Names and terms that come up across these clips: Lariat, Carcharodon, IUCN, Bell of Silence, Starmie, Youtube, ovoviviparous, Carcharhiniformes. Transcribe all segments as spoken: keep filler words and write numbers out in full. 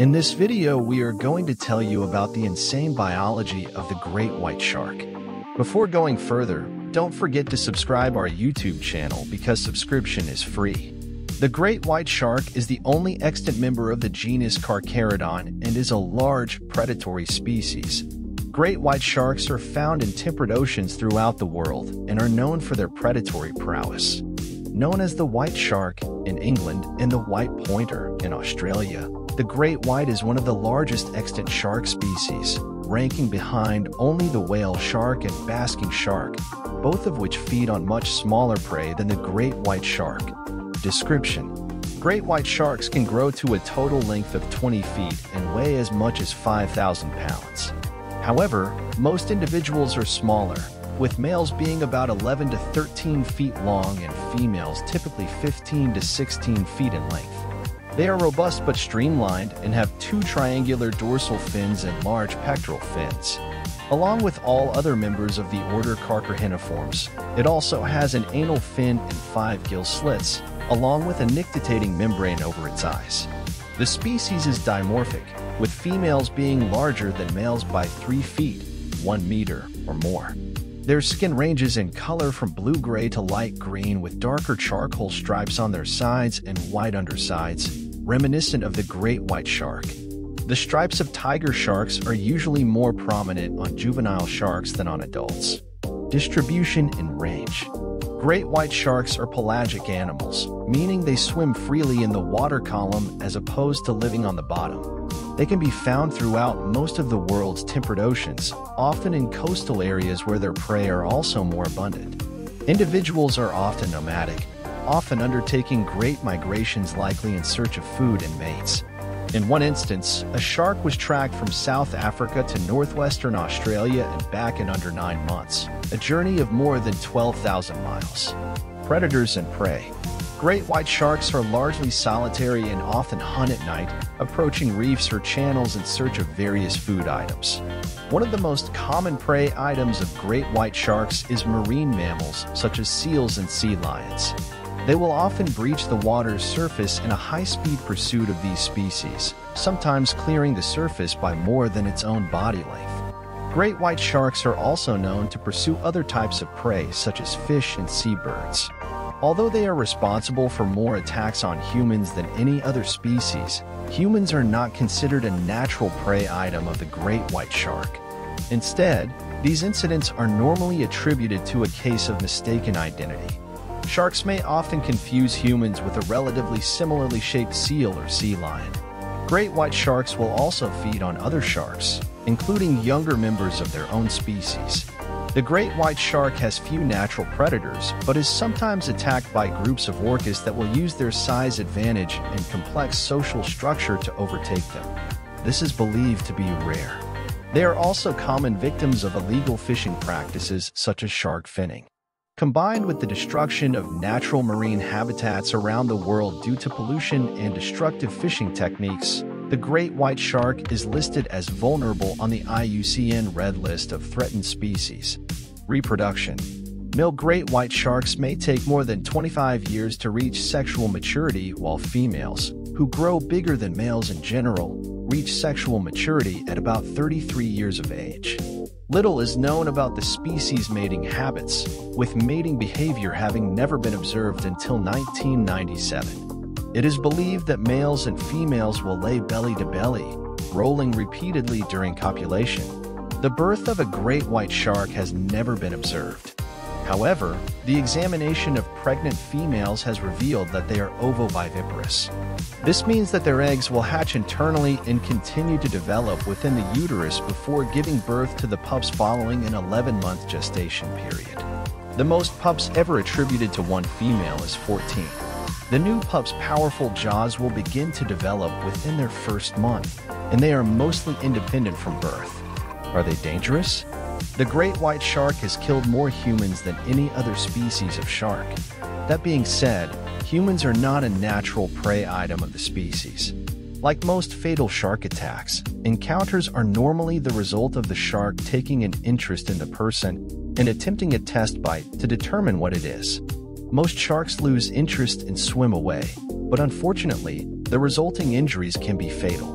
In this video, we are going to tell you about the insane biology of the great white shark. Before going further, don't forget to subscribe our YouTube channel because subscription is free. The great white shark is the only extant member of the genus Carcharodon and is a large, predatory species. Great white sharks are found in temperate oceans throughout the world and are known for their predatory prowess. Known as the white shark in England and the white pointer in Australia, the great white is one of the largest extant shark species, ranking behind only the whale shark and basking shark, both of which feed on much smaller prey than the great white shark. Description: Great white sharks can grow to a total length of twenty feet and weigh as much as five thousand pounds. However, most individuals are smaller, with males being about eleven to thirteen feet long and females typically fifteen to sixteen feet in length. They are robust but streamlined and have two triangular dorsal fins and large pectoral fins. Along with all other members of the order Carcharhiniformes, it also has an anal fin and five gill slits, along with a nictitating membrane over its eyes. The species is dimorphic, with females being larger than males by three feet, one meter, or more. Their skin ranges in color from blue-gray to light green with darker charcoal stripes on their sides and white undersides, reminiscent of the great white shark. The stripes of tiger sharks are usually more prominent on juvenile sharks than on adults. Distribution and range. Great white sharks are pelagic animals, meaning they swim freely in the water column as opposed to living on the bottom. They can be found throughout most of the world's temperate oceans, often in coastal areas where their prey are also more abundant. Individuals are often nomadic, often undertaking great migrations likely in search of food and mates. In one instance, a shark was tracked from South Africa to northwestern Australia and back in under nine months, a journey of more than twelve thousand miles. Predators and prey. Great white sharks are largely solitary and often hunt at night, approaching reefs or channels in search of various food items. One of the most common prey items of great white sharks is marine mammals such as seals and sea lions. They will often breach the water's surface in a high-speed pursuit of these species, sometimes clearing the surface by more than its own body length. Great white sharks are also known to pursue other types of prey such as fish and seabirds. Although they are responsible for more attacks on humans than any other species, humans are not considered a natural prey item of the great white shark. Instead, these incidents are normally attributed to a case of mistaken identity. Sharks may often confuse humans with a relatively similarly shaped seal or sea lion. Great white sharks will also feed on other sharks, including younger members of their own species. The great white shark has few natural predators, but is sometimes attacked by groups of orcas that will use their size advantage and complex social structure to overtake them. This is believed to be rare. They are also common victims of illegal fishing practices such as shark finning. Combined with the destruction of natural marine habitats around the world due to pollution and destructive fishing techniques, the great white shark is listed as vulnerable on the I U C N Red List of Threatened Species. Reproduction. Male great white sharks may take more than twenty-five years to reach sexual maturity, while females, who grow bigger than males in general, reach sexual maturity at about thirty-three years of age. Little is known about the species' mating habits, with mating behavior having never been observed until nineteen ninety-seven. It is believed that males and females will lay belly-to-belly, rolling repeatedly during copulation. The birth of a great white shark has never been observed. However, the examination of pregnant females has revealed that they are ovoviviparous. This means that their eggs will hatch internally and continue to develop within the uterus before giving birth to the pups following an eleven-month gestation period. The most pups ever attributed to one female is fourteen. The new pup's powerful jaws will begin to develop within their first month, and they are mostly independent from birth. Are they dangerous? The great white shark has killed more humans than any other species of shark. That being said, humans are not a natural prey item of the species. Like most fatal shark attacks, encounters are normally the result of the shark taking an interest in the person and attempting a test bite to determine what it is. Most sharks lose interest and swim away, but unfortunately, the resulting injuries can be fatal.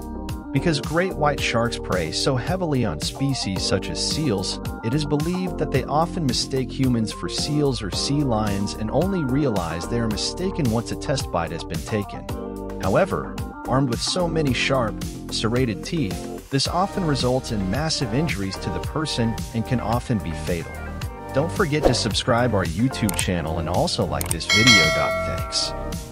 Because great white sharks prey so heavily on species such as seals, it is believed that they often mistake humans for seals or sea lions and only realize they are mistaken once a test bite has been taken. However, armed with so many sharp, serrated teeth, this often results in massive injuries to the person and can often be fatal. Don't forget to subscribe our YouTube channel and also like this video. Thanks.